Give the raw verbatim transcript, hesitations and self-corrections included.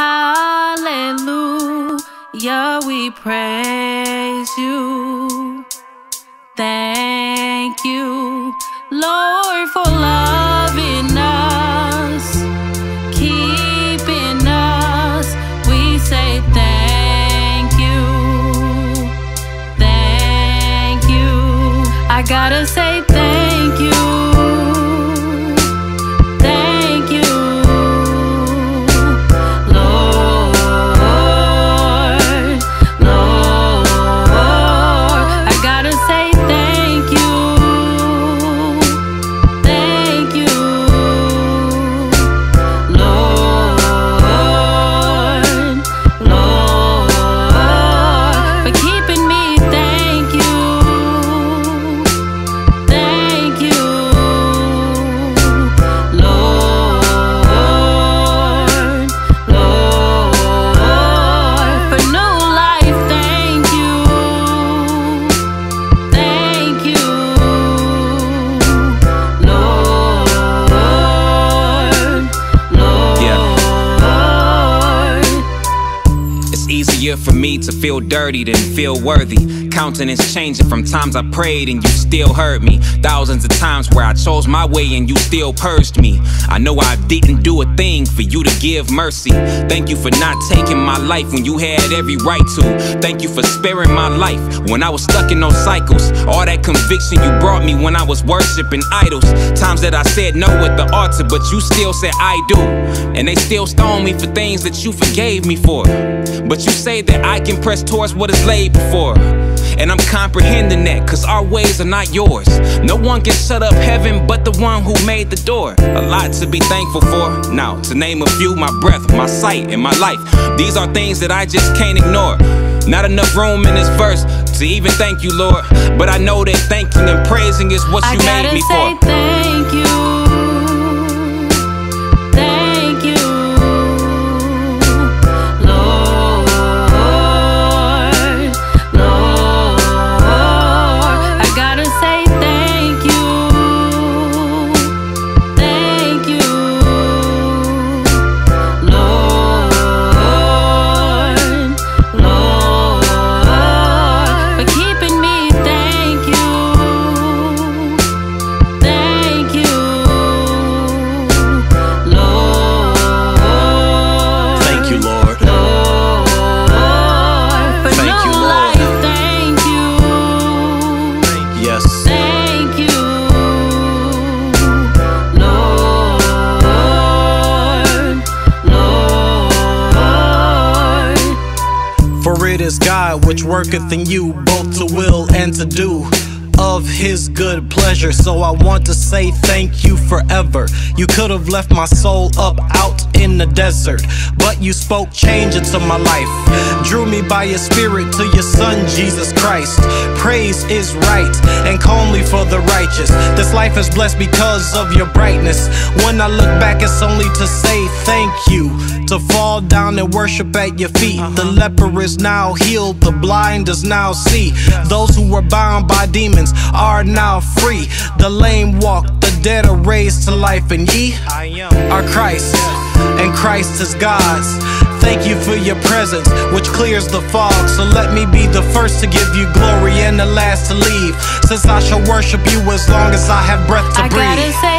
Hallelujah, we praise you. Thank you, Lord, for loving us, keeping us. We say thank you, thank you. I gotta say thank you. Easier for me to feel dirty than feel worthy. Countenance changing from times I prayed and you still heard me. Thousands of times where I chose my way and you still purged me. I know I didn't do a thing for you to give mercy. Thank you for not taking my life when you had every right to. Thank you for sparing my life when I was stuck in those cycles. All that conviction you brought me when I was worshiping idols. Times that I said no at the altar, but you still said I do. And they still stoned me for things that you forgave me for. But you say that I can press towards what is laid before, and I'm comprehending that, cause our ways are not yours. No one can shut up heaven but the one who made the door. A lot to be thankful for. Now, to name a few, my breath, my sight, and my life. These are things that I just can't ignore. Not enough room in this verse to even thank you, Lord, but I know that thanking and praising is what you made me for. I gotta say thank you. It is God which worketh in you both to will and to do of his good pleasure. So I want to say thank you forever. You could have left my soul up out in the desert, but you spoke change into my life. Drew me by your spirit to your son Jesus Christ. Praise is right and calmly for the righteous. This life is blessed because of your brightness. When I look back, it's only to say thank you, to fall down and worship at your feet. The leper is now healed, the blind does now see. Those who were bound by demons are now free. The lame walk, the dead are raised to life, and ye are Christ, and Christ is God's. Thank you for your presence, which clears the fog. So let me be the first to give you glory and the last to leave, since I shall worship you as long as I have breath to breathe.